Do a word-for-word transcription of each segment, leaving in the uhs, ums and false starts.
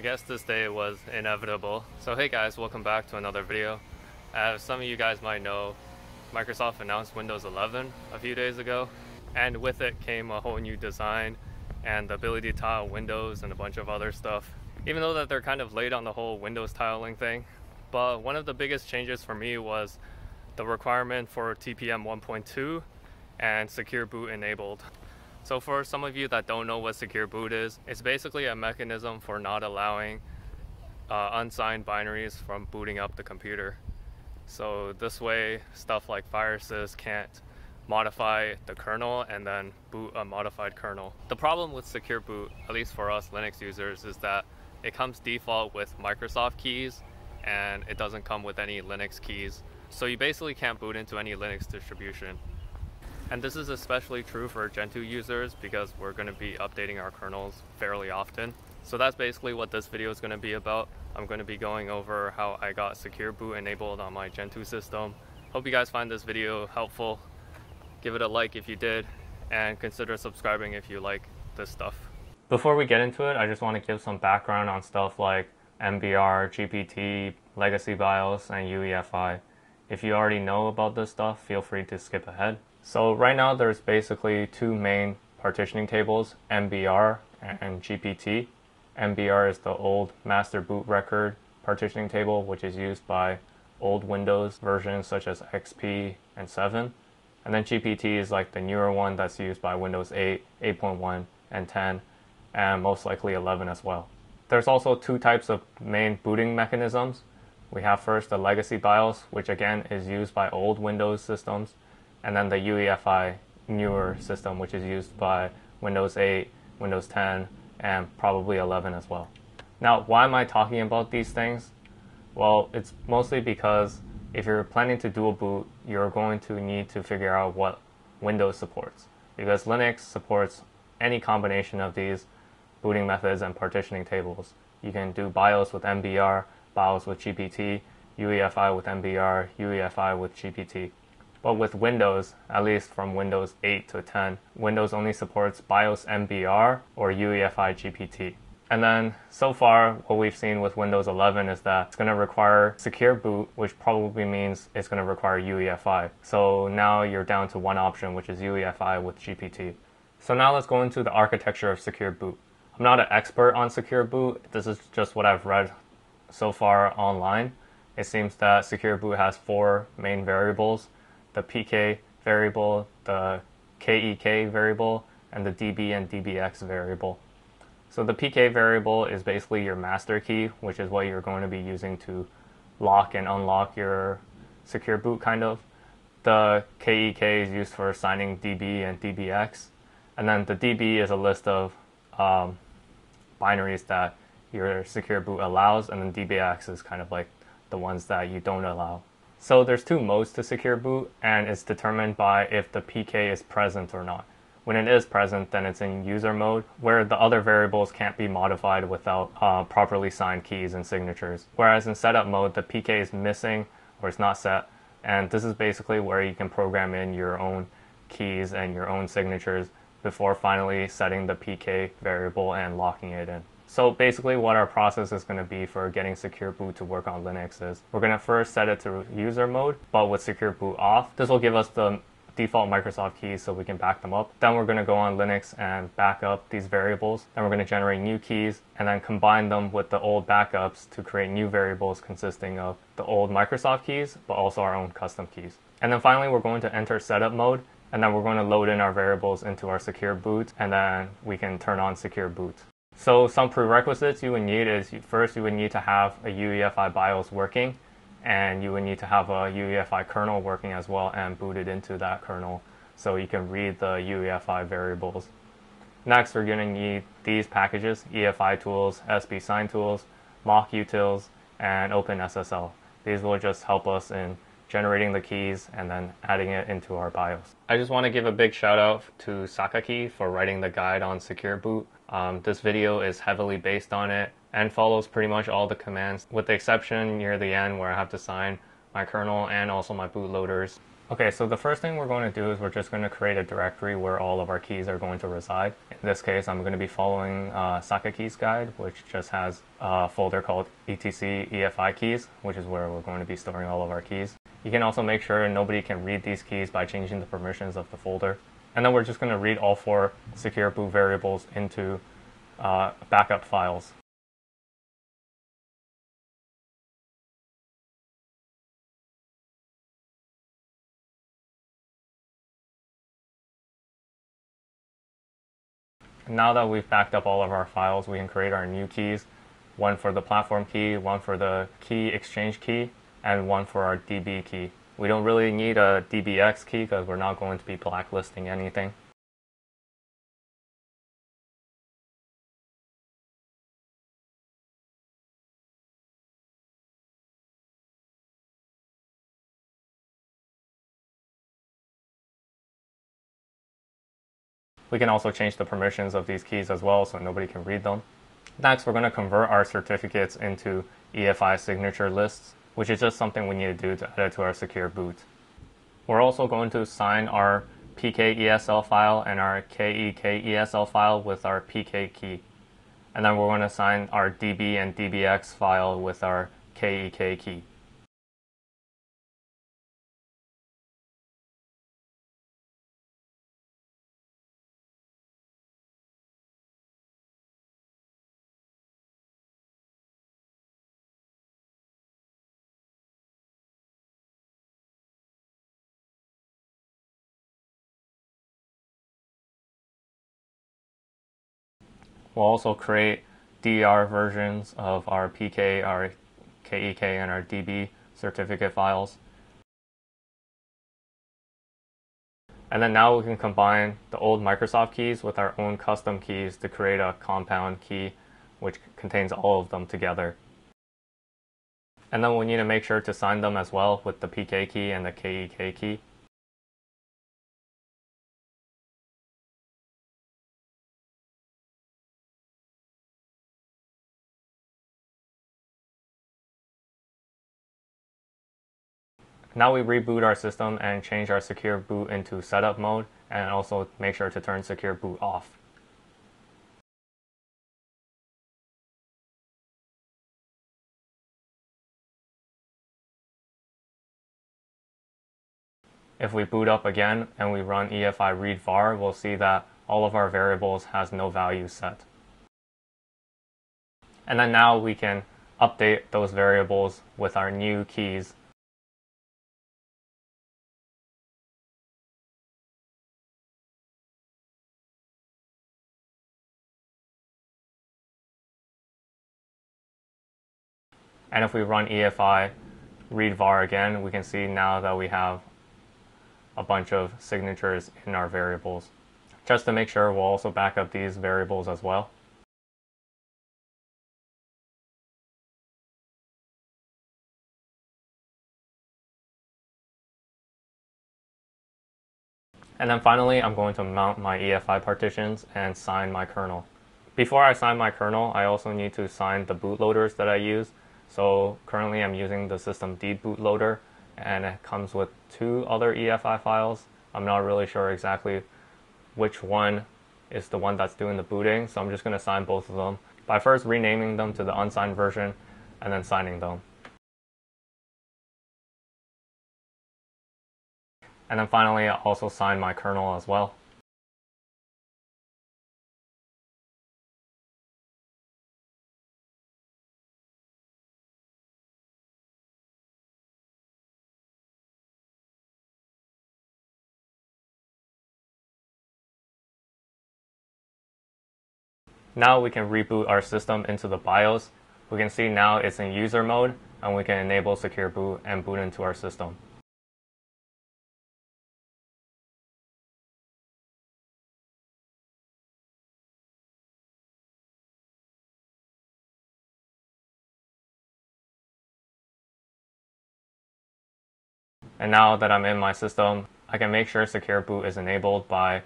I guess this day was inevitable. So hey guys, welcome back to another video. As some of you guys might know, Microsoft announced Windows eleven a few days ago, and with it came a whole new design and the ability to tile windows and a bunch of other stuff. Even though that they're kind of late on the whole Windows tiling thing, but one of the biggest changes for me was the requirement for T P M one point two and Secure Boot enabled. So for some of you that don't know what Secure Boot is, it's basically a mechanism for not allowing uh, unsigned binaries from booting up the computer. So this way, stuff like viruses can't modify the kernel and then boot a modified kernel. The problem with Secure Boot, at least for us Linux users, is that it comes default with Microsoft keys and it doesn't come with any Linux keys. So you basically can't boot into any Linux distribution. And this is especially true for Gentoo users because we're going to be updating our kernels fairly often. So that's basically what this video is going to be about. I'm going to be going over how I got Secure Boot enabled on my Gentoo system. Hope you guys find this video helpful. Give it a like if you did, and consider subscribing if you like this stuff. Before we get into it, I just want to give some background on stuff like M B R, G P T, legacy BIOS, and U E F I. If you already know about this stuff, feel free to skip ahead. So right now there's basically two main partitioning tables, M B R and G P T. M B R is the old master boot record partitioning table, which is used by old Windows versions such as X P and seven. And then G P T is like the newer one that's used by Windows eight, eight point one, and ten, and most likely eleven as well. There's also two types of main booting mechanisms. We have first the legacy BIOS, which again is used by old Windows systems, and then the U E F I newer system, which is used by Windows eight, Windows ten, and probably eleven as well. Now, why am I talking about these things? Well, it's mostly because if you're planning to dual boot, you're going to need to figure out what Windows supports, because Linux supports any combination of these booting methods and partitioning tables. You can do BIOS with M B R, BIOS with G P T, U E F I with M B R, U E F I with G P T. But with Windows, at least from Windows eight to ten, Windows only supports BIOS M B R or U E F I G P T. And then so far, what we've seen with Windows eleven is that it's going to require Secure Boot, which probably means it's going to require U E F I. So now you're down to one option, which is U E F I with G P T. So now let's go into the architecture of Secure Boot. I'm not an expert on Secure Boot. This is just what I've read so far online. It seems that Secure Boot has four main variables: the P K variable, the K E K variable, and the D B and D B X variable. So the P K variable is basically your master key, which is what you're going to be using to lock and unlock your Secure Boot, kind of. The K E K is used for signing D B and D B X. And then the D B is a list of um, binaries that your Secure Boot allows, and then D B X is kind of like the ones that you don't allow. So there's two modes to Secure Boot, and it's determined by if the P K is present or not. When it is present, then it's in user mode, where the other variables can't be modified without uh, properly signed keys and signatures. Whereas in setup mode, the P K is missing or it's not set, and this is basically where you can program in your own keys and your own signatures before finally setting the P K variable and locking it in. So basically what our process is going to be for getting Secure Boot to work on Linux is we're going to first set it to user mode, but with Secure Boot off. This will give us the default Microsoft keys so we can back them up. Then we're going to go on Linux and back up these variables. Then we're going to generate new keys and then combine them with the old backups to create new variables consisting of the old Microsoft keys, but also our own custom keys. And then finally, we're going to enter setup mode, and then we're going to load in our variables into our Secure Boot, and then we can turn on Secure Boot. So some prerequisites you would need is, first you would need to have a U E F I BIOS working, and you would need to have a U E F I kernel working as well and booted into that kernel so you can read the U E F I variables. Next, we're going to need these packages: E F I tools, S B sign tools, mock utils, and Open S S L. These will just help us in generating the keys and then adding it into our BIOS. I just want to give a big shout out to Sakaki for writing the guide on Secure Boot. Um, this video is heavily based on it and follows pretty much all the commands, with the exception near the end where I have to sign my kernel and also my bootloaders. Okay, so the first thing we're going to do is we're just going to create a directory where all of our keys are going to reside. In this case, I'm going to be following uh, Saka Keys Guide, which just has a folder called E T C E F I keys, which is where we're going to be storing all of our keys. You can also make sure nobody can read these keys by changing the permissions of the folder. And then we're just going to read all four secure boot variables into uh, backup files. Now that we've backed up all of our files, we can create our new keys, one for the platform key, one for the key exchange key, and one for our D B key. We don't really need a D B X key because we're not going to be blacklisting anything. We can also change the permissions of these keys as well so nobody can read them. Next, we're going to convert our certificates into E F I signature lists, which is just something we need to do to add to our secure boot. We're also going to sign our P K E S L file and our K E K E S L file with our P K key. And then we're going to sign our D B and D B X file with our K E K key. We'll also create D R versions of our P K, our K E K, and our D B certificate files. And then now we can combine the old Microsoft keys with our own custom keys to create a compound key which contains all of them together. And then we need to make sure to sign them as well with the P K key and the K E K key. Now we reboot our system and change our secure boot into setup mode, and also make sure to turn secure boot off. If we boot up again and we run E F I read var, we'll see that all of our variables has no value set. And then now we can update those variables with our new keys. And if we run E F I read var again, we can see now that we have a bunch of signatures in our variables. Just to make sure, we'll also back up these variables as well. And then finally, I'm going to mount my E F I partitions and sign my kernel. Before I sign my kernel, I also need to sign the bootloaders that I use. So currently I'm using the systemd bootloader, and it comes with two other E F I files. I'm not really sure exactly which one is the one that's doing the booting, so I'm just going to sign both of them by first renaming them to the unsigned version and then signing them. And then finally I also sign my kernel as well. Now we can reboot our system into the BIOS. We can see now it's in user mode, and we can enable secure boot and boot into our system. And now that I'm in my system, I can make sure secure boot is enabled by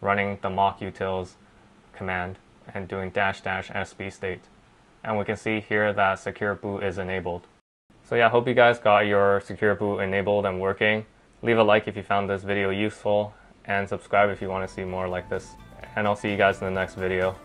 running the mock utils command and doing dash dash S B state. And we can see here that secure boot is enabled. So yeah, I hope you guys got your secure boot enabled and working. Leave a like if you found this video useful, and subscribe if you want to see more like this. And I'll see you guys in the next video.